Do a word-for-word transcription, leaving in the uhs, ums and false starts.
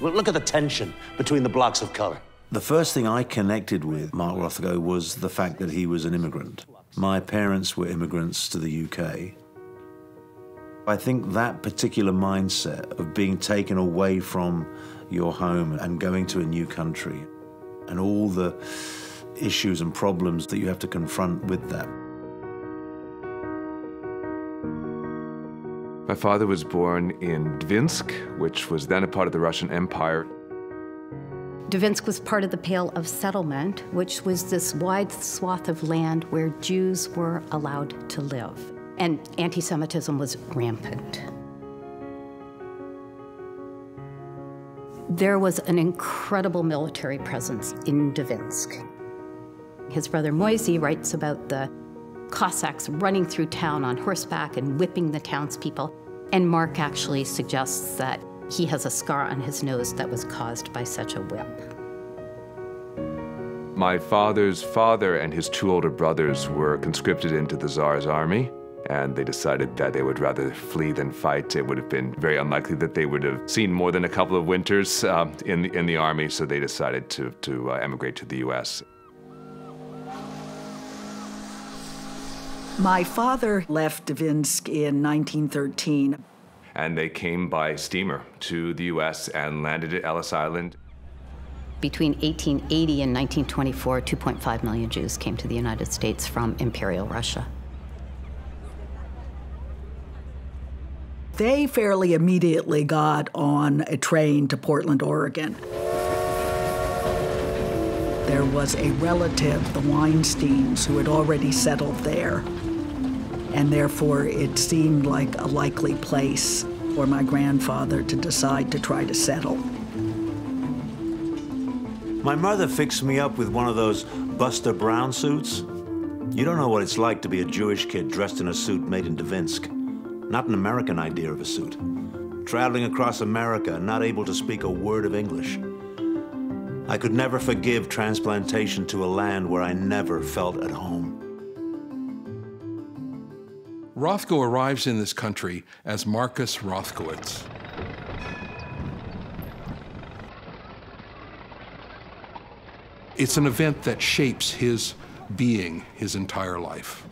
Look at the tension between the blocks of color. The first thing I connected with Mark Rothko was the fact that he was an immigrant. My parents were immigrants to the U K. I think that particular mindset of being taken away from your home and going to a new country and all the issues and problems that you have to confront with that. My father was born in Dvinsk, which was then a part of the Russian Empire. Dvinsk was part of the Pale of Settlement, which was this wide swath of land where Jews were allowed to live. And anti-Semitism was rampant. There was an incredible military presence in Dvinsk. His brother Moisey writes about the Cossacks running through town on horseback and whipping the townspeople. And Mark actually suggests that he has a scar on his nose that was caused by such a whip. My father's father and his two older brothers were conscripted into the Czar's army, and they decided that they would rather flee than fight. It would have been very unlikely that they would have seen more than a couple of winters uh, in, in the army, so they decided to, to uh, emigrate to the U S. My father left Dvinsk in nineteen thirteen. And they came by steamer to the U S and landed at Ellis Island. Between eighteen eighty and nineteen twenty-four, two point five million Jews came to the United States from Imperial Russia. They fairly immediately got on a train to Portland, Oregon. There was a relative, the Weinsteins, who had already settled there. And therefore, it seemed like a likely place for my grandfather to decide to try to settle. My mother fixed me up with one of those Buster Brown suits. You don't know what it's like to be a Jewish kid dressed in a suit made in Dvinsk. Not an American idea of a suit. Traveling across America and not able to speak a word of English. I could never forgive transplantation to a land where I never felt at home. Rothko arrives in this country as Marcus Rothkowitz. It's an event that shapes his being, his entire life.